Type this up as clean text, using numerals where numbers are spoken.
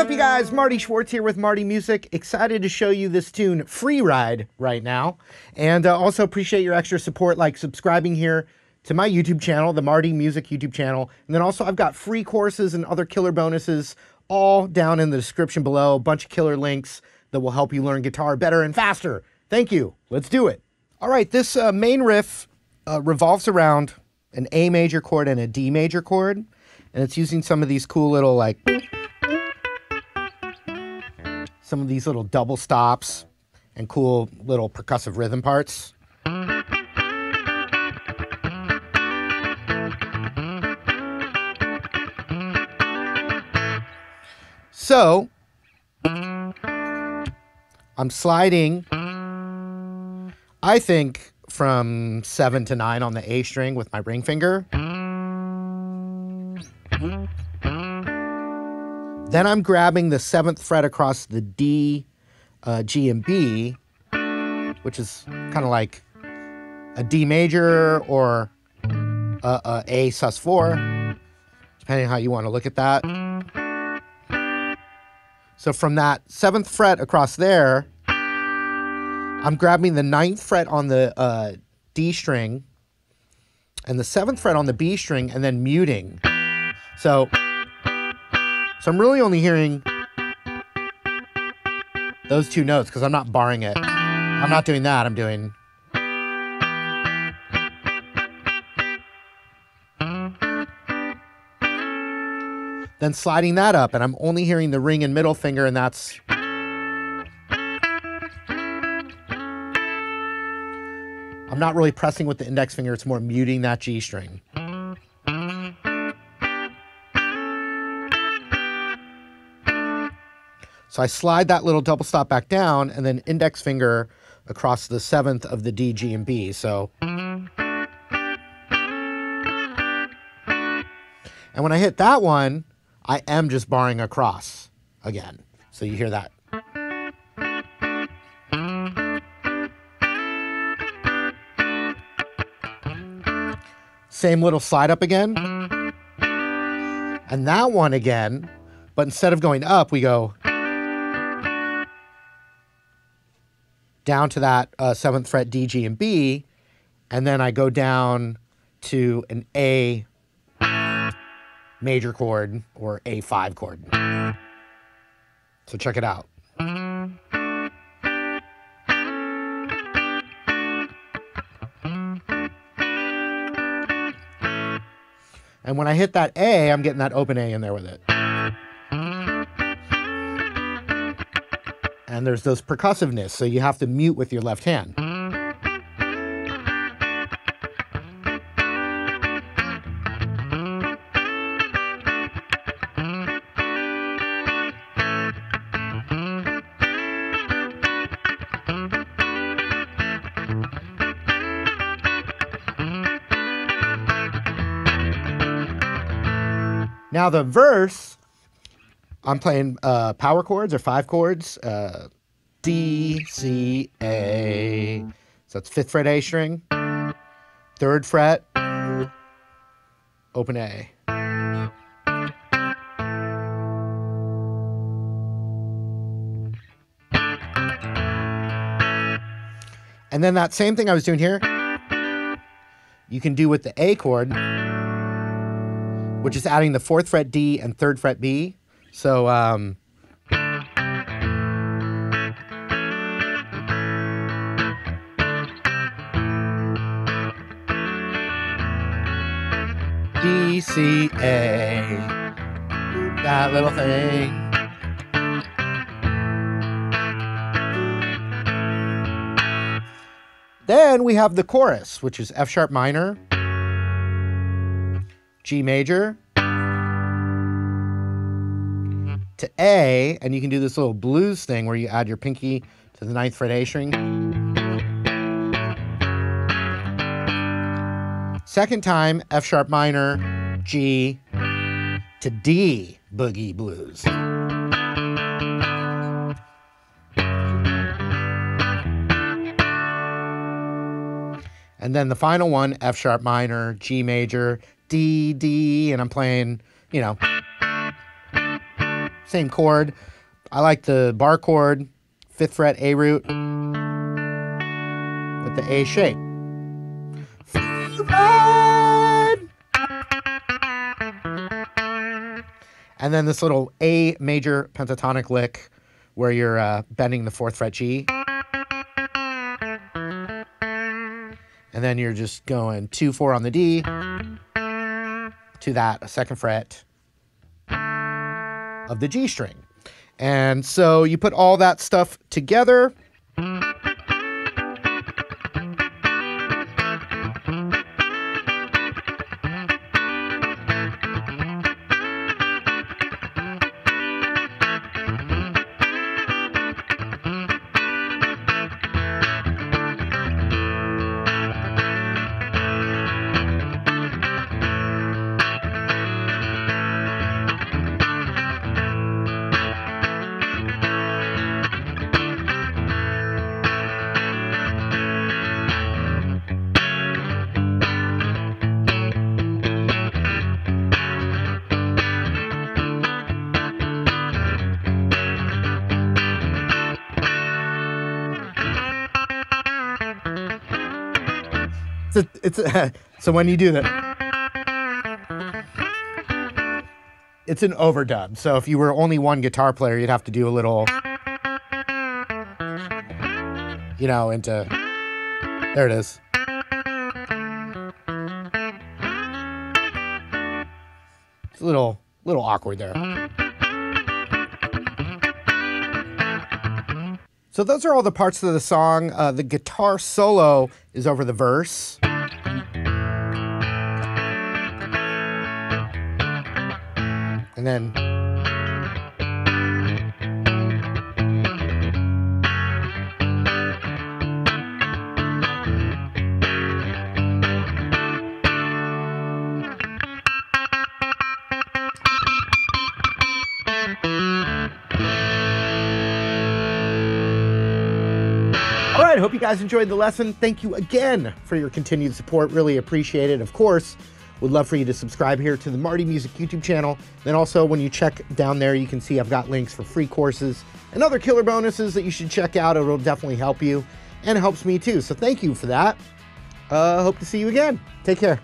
What's up, you guys? Marty Schwartz here with Marty Music. Excited to show you this tune, Free Ride, right now. And also appreciate your extra support, like subscribing here to my YouTube channel, the Marty Music YouTube channel. And then also I've got free courses and other killer bonuses all down in the description below. A bunch of killer links that will help you learn guitar better and faster. Thank you. Let's do it. All right, this main riff revolves around an A major chord and a D major chord. And it's using some of these cool little, like, some of these little double stops and cool little percussive rhythm parts. So I'm sliding, I think, from 7 to 9 on the A string with my ring finger. Then I'm grabbing the 7th fret across the D, G, and B, which is kind of like a D major or a A sus4, depending on how you want to look at that. So from that 7th fret across there, I'm grabbing the 9th fret on the D string and the 7th fret on the B string and then muting. So I'm really only hearing those two notes because I'm not barring it. I'm not doing that, I'm doing. Then sliding that up, and I'm only hearing the ring and middle finger, and that's. I'm not really pressing with the index finger, it's more muting that G string. So I slide that little double stop back down and then index finger across the 7th of the D, G, and B. So, and when I hit that one, I am just barring across again. So you hear that. Same little slide up again. And that one again, but instead of going up, we go down to that 7th fret D, G, and B, and then I go down to an A major chord or A5 chord. So check it out. And when I hit that A, I'm getting that open A in there with it. And there's those percussiveness, so you have to mute with your left hand. Now the verse, I'm playing power chords or 5 chords, D, C, A. So that's 5th fret A string, 3rd fret, open A. And then that same thing I was doing here, you can do with the A chord, which is adding the 4th fret D and 3rd fret B. So, D, C, A, that little thing. Then we have the chorus, which is F sharp minor, G major, to A, and you can do this little blues thing where you add your pinky to the 9th fret A string. Second time, F sharp minor, G, to D, boogie blues. And then the final one, F sharp minor, G major, D, D, and I'm playing, you know, same chord. I like the bar chord, 5th fret A root, with the A shape. Free Ride! And then this little A major pentatonic lick where you're bending the 4th fret G. And then you're just going 2-4 on the D, to that 2nd fret of the G string. And so you put all that stuff together. So when you do that, it's an overdub. So if you were only one guitar player, you'd have to do a little, you know, into, there it is. It's a little awkward there. So those are all the parts of the song. The guitar solo is over the verse. And then all right, hope you guys enjoyed the lesson. Thank you again for your continued support. Really appreciate it, of course. Would love for you to subscribe here to the Marty Music YouTube channel. Then also when you check down there, you can see I've got links for free courses and other killer bonuses that you should check out. It'll definitely help you and it helps me too. So thank you for that. Hope to see you again. Take care.